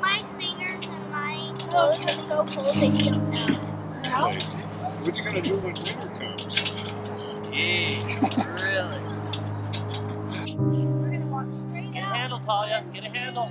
My fingers and my toes are so cold they don't know. What are you going to do when winter comes? Yeah, really. We're going to walk straight out. Get a handle, Talia. Get a handle.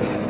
3.